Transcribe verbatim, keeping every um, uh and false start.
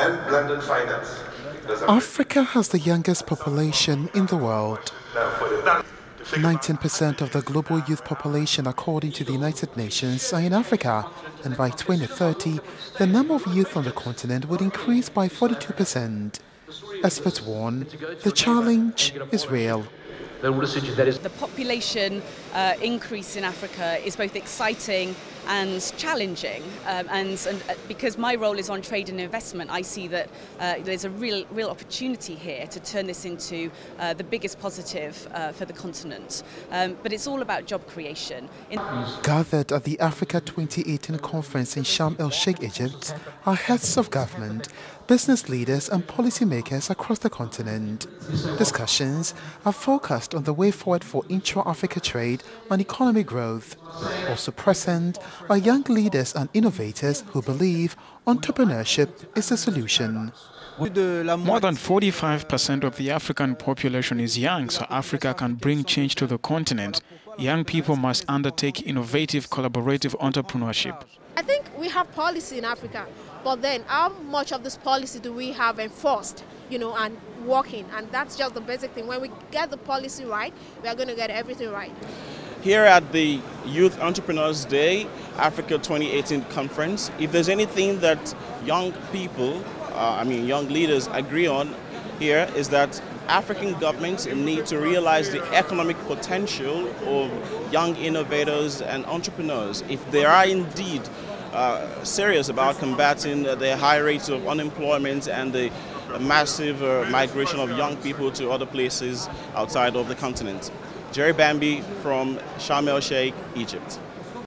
and blended finance. Africa has the youngest population in the world. nineteen percent of the global youth population, according to the United Nations, are in Africa, and by twenty thirty, the number of youth on the continent would increase by forty-two percent. Experts warn the challenge is real. The population uh, increase in Africa is both exciting and challenging, um, and, and because my role is on trade and investment, I see that uh, there's a real, real opportunity here to turn this into uh, the biggest positive uh, for the continent. Um, but it's all about job creation. In Gathered at the Africa twenty eighteen conference in Sharm El Sheikh, Egypt, are heads of government, business leaders and policymakers across the continent. Discussions are focused on the way forward for intra-Africa trade and economic growth. Also present are young leaders and innovators who believe entrepreneurship is the solution. More than forty-five percent of the African population is young, so Africa can bring change to the continent. Young people must undertake innovative, collaborative entrepreneurship. I think we have policy in Africa, but then how much of this policy do we have enforced, you know, and working? And that's just the basic thing. When we get the policy right, we are going to get everything right. Here at the Youth Entrepreneurs Day, Africa twenty eighteen conference, if there's anything that young people, Uh, I mean, young leaders agree on here is that African governments need to realize the economic potential of young innovators and entrepreneurs. If they are indeed uh, serious about combating the high rates of unemployment and the massive uh, migration of young people to other places outside of the continent. Jerry Bambi from Sharm El Sheikh, Egypt.